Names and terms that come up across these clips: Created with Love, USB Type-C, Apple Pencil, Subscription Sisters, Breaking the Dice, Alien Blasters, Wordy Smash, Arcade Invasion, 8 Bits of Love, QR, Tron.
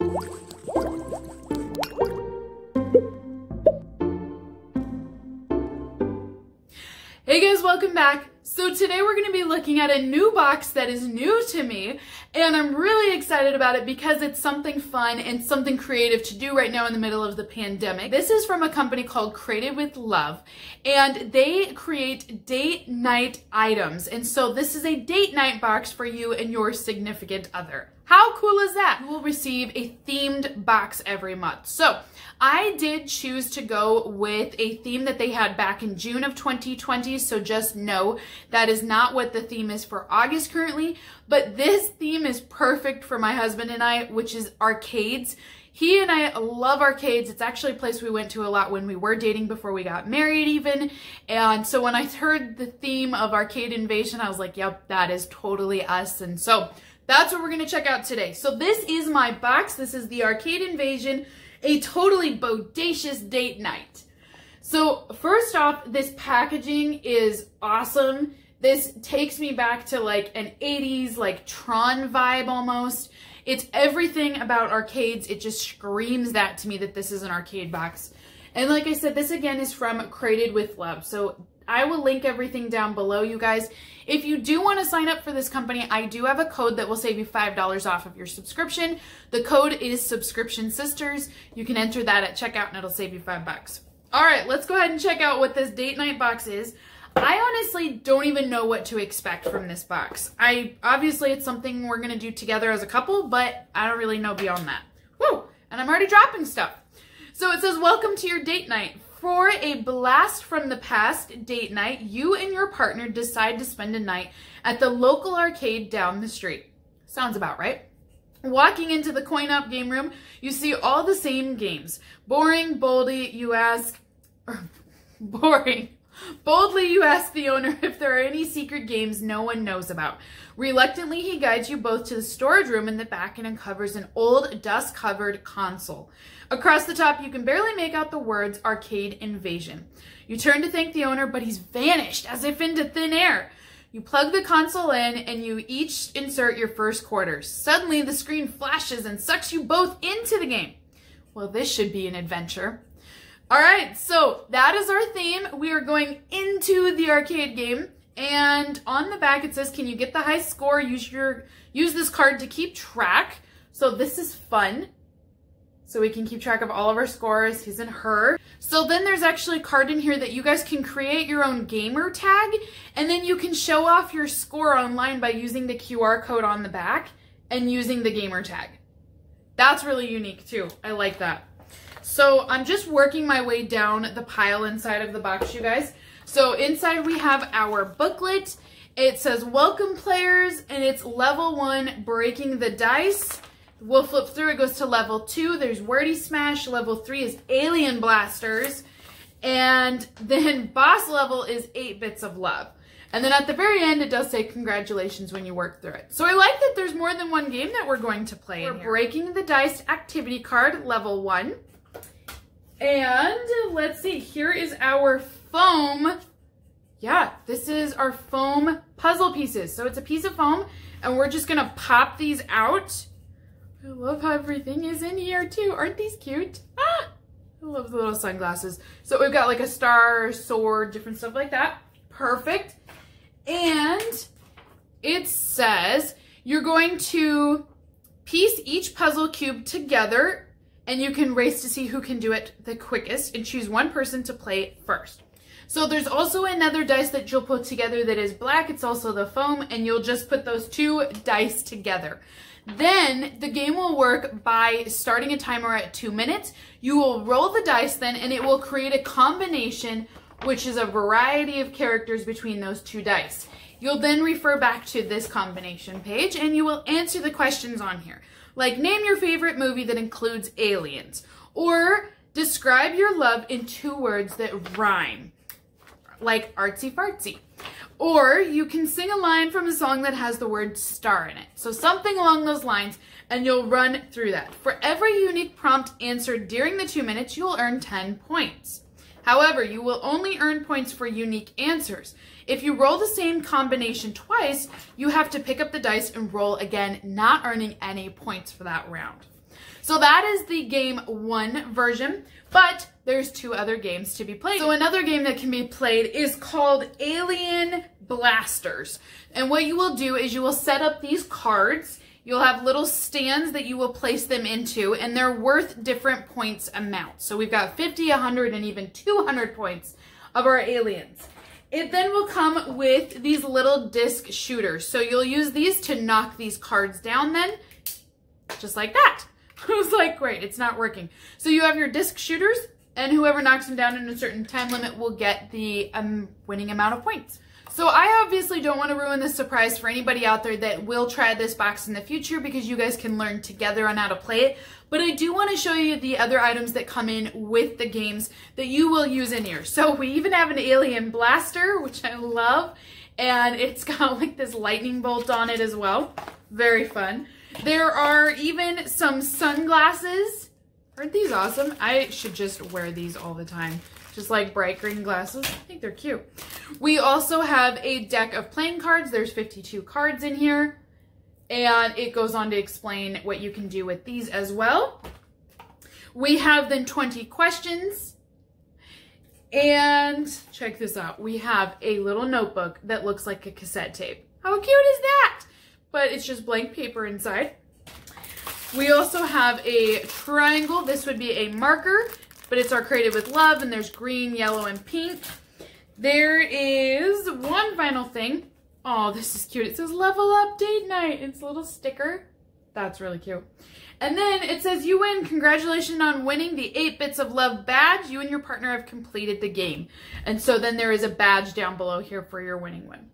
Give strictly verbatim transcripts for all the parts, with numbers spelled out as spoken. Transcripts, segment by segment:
Hey guys, welcome back. So today we're going to be looking at a new box that is new to me, and I'm really excited about it because it's something fun and something creative to do right now in the middle of the pandemic. This is from a company called Created with Love, and they create date night items. And so this is a date night box for you and your significant other. How cool is that? You will receive a themed box every month. So I did choose to go with a theme that they had back in June of twenty twenty. So just know that is not what the theme is for August currently, but this theme is perfect for my husband and I, which is arcades. He and I love arcades. It's actually a place we went to a lot when we were dating before we got married even. And so when I heard the theme of Arcade Invasion, I was like, yep, that is totally us. And so that's what we're going to check out today. So this is my box. This is the Arcade Invasion, a totally bodacious date night. So first off, this packaging is awesome. This takes me back to like an eighties, like Tron vibe almost. It's everything about arcades. It just screams that to me that this is an arcade box. And like I said, this again is from Created with Love. So I will link everything down below, you guys. If you do want to sign up for this company, I do have a code that will save you five dollars off of your subscription. The code is Subscription Sisters. You can enter that at checkout and it'll save you five bucks. All right, let's go ahead and check out what this date night box is. I honestly don't even know what to expect from this box. I obviously, it's something we're going to do together as a couple, but I don't really know beyond that. Woo! And I'm already dropping stuff. So it says, welcome to your date night. For a blast from the past date night, you and your partner decide to spend a night at the local arcade down the street. Sounds about right. Walking into the coin-op game room, you see all the same games. Boring, boldly, you ask... boring. Boldly, you ask the owner if there are any secret games no one knows about. Reluctantly, he guides you both to the storage room in the back and uncovers an old, dust-covered console. Across the top, you can barely make out the words Arcade Invasion. You turn to thank the owner, but he's vanished, as if into thin air. You plug the console in, and you each insert your first quarter. Suddenly, the screen flashes and sucks you both into the game. Well, this should be an adventure. All right, so that is our theme. We are going into the arcade game, and on the back it says, can you get the high score? Use your use this card to keep track. So this is fun. So we can keep track of all of our scores, his and her. So then there's actually a card in here that you guys can create your own gamer tag, and then you can show off your score online by using the Q R code on the back and using the gamer tag. That's really unique too. I like that. So I'm just working my way down the pile inside of the box, you guys. So inside we have our booklet. It says, welcome players, and it's level one, Breaking the Dice. We'll flip through, it goes to level two. There's Wordy Smash. Level three is Alien Blasters. And then boss level is eight bits of Love. And then at the very end, it does say congratulations when you work through it. So I like that there's more than one game that we're going to play in here. Breaking the Dice activity card, level one. And let's see, here is our foam. Yeah, this is our foam puzzle pieces. So it's a piece of foam, and we're just gonna pop these out. I love how everything is in here too. Aren't these cute? Ah, I love the little sunglasses. So we've got like a star, sword, different stuff like that. Perfect. And it says you're going to piece each puzzle cube together, and you can race to see who can do it the quickest and choose one person to play first. So there's also another dice that you'll put together that is black. It's also the foam, and you'll just put those two dice together. Then the game will work by starting a timer at two minutes. You will roll the dice then, and it will create a combination, which is a variety of characters between those two dice. You'll then refer back to this combination page, and you will answer the questions on here. Like, name your favorite movie that includes aliens, or describe your love in two words that rhyme, like artsy fartsy. Or you can sing a line from a song that has the word star in it. So something along those lines, and you'll run through that. For every unique prompt answered during the two minutes, you'll earn ten points. However, you will only earn points for unique answers. If you roll the same combination twice, you have to pick up the dice and roll again, not earning any points for that round. So that is the game one version, but there's two other games to be played. So another game that can be played is called Alien Blasters. And what you will do is you will set up these cards. You'll have little stands that you will place them into, and they're worth different points amounts. So we've got fifty, one hundred, and even two hundred points of our aliens. It then will come with these little disc shooters. So you'll use these to knock these cards down then, just like that. I was like, great, it's not working. So you have your disc shooters, and whoever knocks them down in a certain time limit will get the um, winning amount of points. So I obviously don't want to ruin this surprise for anybody out there that will try this box in the future, because you guys can learn together on how to play it. But I do want to show you the other items that come in with the games that you will use in here. So we even have an Alien Blaster, which I love, and it's got like this lightning bolt on it as well. Very fun. There are even some sunglasses. Aren't these awesome? I should just wear these all the time. Just like bright green glasses. I think they're cute. We also have a deck of playing cards. There's fifty-two cards in here. And it goes on to explain what you can do with these as well. We have then twenty questions. And check this out. We have a little notebook that looks like a cassette tape. How cute is that? But it's just blank paper inside. We also have a triangle. This would be a marker, but it's our Created with Love, and there's green, yellow, and pink. There is one final thing. Oh, this is cute. It says level up date night. It's a little sticker. That's really cute. And then it says you win. Congratulations on winning the eight bits of love badge. You and your partner have completed the game. And so then there is a badge down below here for your winning one.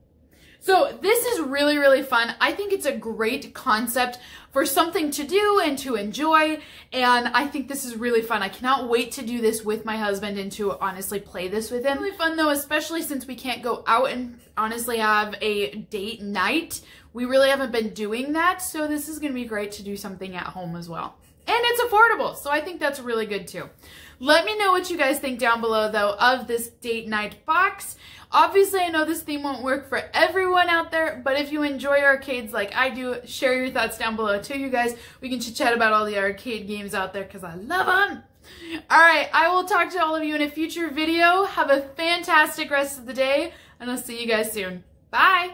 So this is really, really fun. I think it's a great concept for something to do and to enjoy, and I think this is really fun. I cannot wait to do this with my husband and to honestly play this with him. It's really fun though, especially since we can't go out and honestly have a date night. We really haven't been doing that, so this is going to be great to do something at home as well. And it's affordable, so I think that's really good too. Let me know what you guys think down below though of this date night box. Obviously, I know this theme won't work for everyone out there, but if you enjoy arcades like I do, share your thoughts down below too, you guys. We can chit-chat about all the arcade games out there because I love them. All right, I will talk to all of you in a future video. Have a fantastic rest of the day, and I'll see you guys soon. Bye!